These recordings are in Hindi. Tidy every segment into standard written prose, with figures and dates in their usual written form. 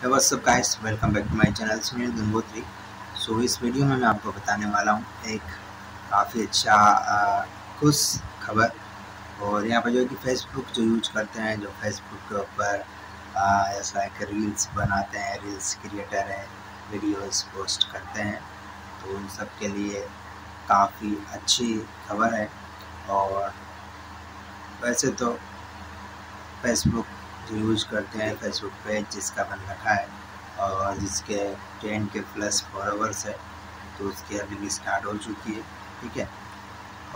Hey, what's up guys, welcome back to my channel Sunil दुम्बोत्री। सो इस वीडियो में मैं आपको बताने वाला हूँ एक काफ़ी अच्छा खुश खबर। और यहाँ पर जो है कि फेसबुक जो यूज करते हैं, जो फेसबुक के ऊपर ऐसा एक रील्स बनाते हैं, रील्स क्रिएटर हैं, वीडियोस पोस्ट करते हैं, तो उन सब के लिए काफ़ी अच्छी खबर है। और वैसे तो फेसबुक जो यूज़ करते हैं, फेसबुक पेज जिसका बन रखा है और जिसके 10K+ फॉलोवर्स है, तो उसकी अर्निंग स्टार्ट हो चुकी है, ठीक है।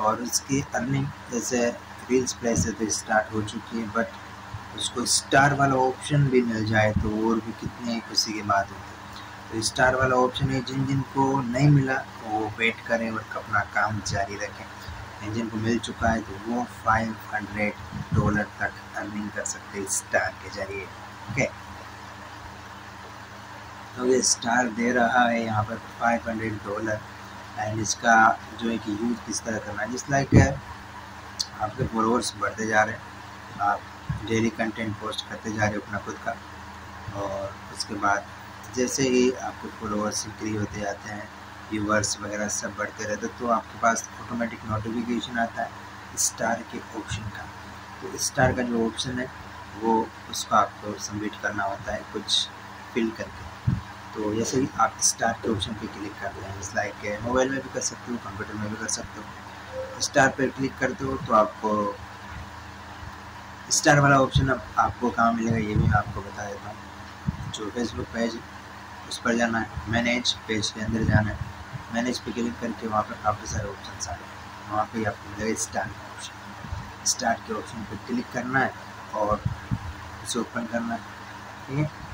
और उसकी अर्निंग जैसे रील्स प्ले से तो स्टार्ट हो चुकी है, बट उसको स्टार वाला ऑप्शन भी मिल जाए तो और भी कितने खुशी की बात होती है। तो स्टार वाला ऑप्शन है, जिन जिनको नहीं मिला वो वेट करें और अपना काम जारी रखें, जिनको मिल चुका है तो वो $500 तक अर्निंग कर सकते हैं स्टार के जरिए, ओके। तो ये स्टार दे रहा है यहाँ पर $500। एंड इसका जो है कि यूज किस तरह करना है, जिस लाइक आपके फॉलोअर्स बढ़ते जा रहे हैं, आप डेली कंटेंट पोस्ट करते जा रहे हो अपना खुद का, और उसके बाद जैसे ही आपके फॉलोअर्स इंक्री होते जाते हैं, व्यूवर्स वगैरह सब बढ़ते रहते, तो आपके पास ऑटोमेटिक नोटिफिकेशन आता है स्टार के ऑप्शन का। तो स्टार का जो ऑप्शन है वो उसको आपको सबमिट करना होता है कुछ फिल करके। तो जैसे ही आप स्टार के ऑप्शन पे क्लिक करते हैं, इस लाइक है मोबाइल में भी कर सकते हो, कंप्यूटर में भी कर सकते हो, स्टार पर क्लिक करते हो तो आपको स्टार वाला ऑप्शन आपको कहाँ मिलेगा ये भी मैं आपको बता देता हूँ। जो फेसबुक पेज उस पर जाना है, मैनेज पेज के अंदर जाना है, मैनेज पे क्लिक करके वहाँ पर काफ़ी सारे ऑप्शन आ रहे हैं, वहाँ पर आपको मिलेगा स्टार्ट का ऑप्शन। स्टार्ट के ऑप्शन पे क्लिक करना है और उसे ओपन करना है, ठीक है।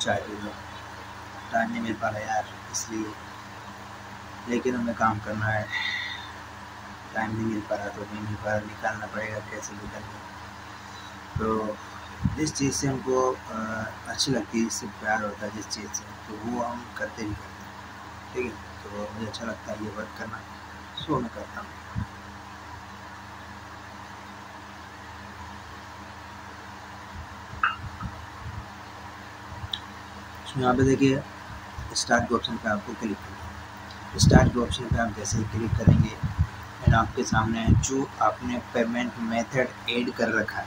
चाय पी लो, टाइम नहीं मिल पा रहा यार इसलिए, लेकिन हमें काम करना है, टाइम नहीं मिल पा रहा तो नहीं मिल पा रहा, निकालना पड़ेगा कैसे भी करके। तो जिस चीज़ से हमको अच्छी लगती है, इससे प्यार होता है जिस चीज़ से, तो वो हम करते भी करते हैं, ठीक है। तो मुझे अच्छा लगता है ये वर्क करना, सो मैं करता हूँ। यहाँ पे देखिए स्टार्ट के ऑप्शन पे आपको क्लिक करना है। स्टार्ट के ऑप्शन पे आप जैसे ही क्लिक करेंगे एंड आपके सामने जो आपने पेमेंट मेथड ऐड कर रखा है,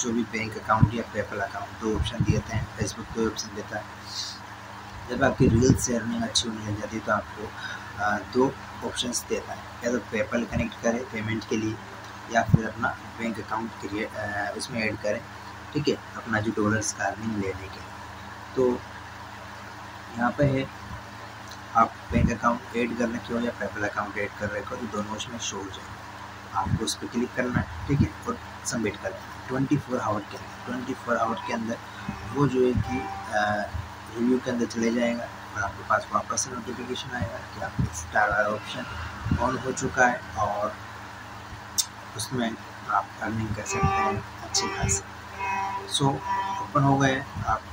जो भी बैंक अकाउंट या पेपल अकाउंट, दो ऑप्शन दिए थे, फेसबुक दो ऑप्शन देता है। जब आपकी रील्स से अर्निंग अच्छी होने लग जाती है तो आपको दो ऑप्शंस देता है, या तो पेपल कनेक्ट करें पेमेंट के लिए, या फिर अपना बैंक अकाउंट क्रिएट उसमें ऐड करें, ठीक है, अपना जो डॉलर्स का अर्निंग लेने के लिए। तो यहाँ पर है आप बैंक अकाउंट ऐड कर रखे हो या पेपल अकाउंट ऐड कर रखे हो, तो दोनों उसमें शो हो जाएंगे, आपको उस पर क्लिक करना है, ठीक है, और सबमिट करना है 24 आवर के अंदर। 24 आवर के अंदर वो जो है कि रिव्यू के अंदर चले जाएगा और आपके पास वापस से नोटिफिकेशन आएगा कि आपका स्टार वाला ऑप्शन ऑन हो चुका है और उसमें आप अर्निंग कर सकते हैं अच्छी खासी। सो ओपन हो गए,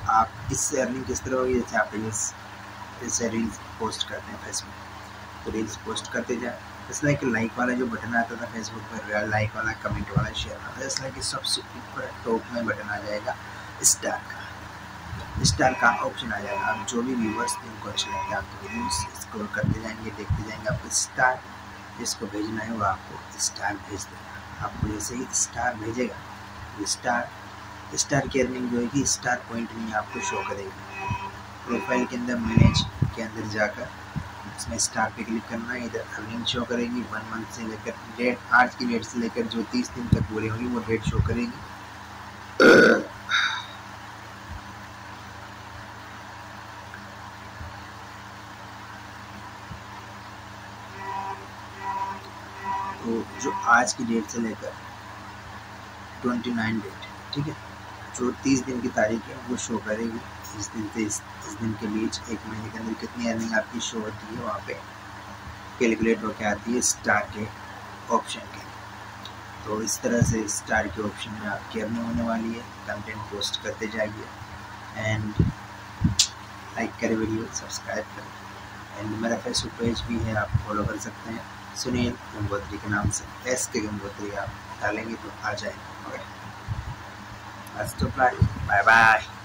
आप इससे अर्निंग किस तरह होगी, जैसे आप रील्स पोस्ट करते हैं फेसबुक, तो रील्स पोस्ट करते जाए। इसलिए कि लाइक वाला जो बटन आता था फेसबुक पर, लाइक वाला, कमेंट वाला, शेयर वाला, इसलिए कि सबसे ऊपर टॉप में बटन आ जाएगा स्टार का, स्टार का ऑप्शन आ जाएगा। आप जो भी व्यूवर्स जिनको अच्छे लगेंगे आपको वीडियोस स्क्रॉल करते जाएंगे, देखते जाएंगे, आपको स्टार जिसको भेजना है वो आपको स्टार भेज देगा। आपको जैसे ही स्टार भेजेगा, स्टार की अर्निंग जो है कि स्टार पॉइंट में आपको शो करेगी। प्रोफाइल के अंदर मैनेज के अंदर जाकर इसमें स्टार पे क्लिक करना है, इधर अर्निंग शो करेगी 1 मंथ से लेकर डेट, आज की डेट से लेकर जो 30 दिन तक बोले होंगे वो डेट शो करेगी। तो जो आज की डेट से लेकर 29 डेट, ठीक है, जो 30 दिन की तारीख है वो शो करेगी। इस दिन से इस दिन के बीच 1 महीने के अंदर कितनी अर्निंग आपकी शो होती है वहाँ पे कैलकुलेट होकर आती है स्टार के ऑप्शन के। तो इस तरह से स्टार के ऑप्शन में आपकी अर्निंग होने वाली है। कंटेंट पोस्ट करते जाइए एंड लाइक करें वीडियो, सब्सक्राइब करें, एंड मेरा फेसबुक पेज भी है, आप फॉलो कर सकते हैं सुनील गंगोत्री के नाम से, SK गंगोत्री आप डालेंगे तो आ जाएंगे। Best of luck. Bye bye.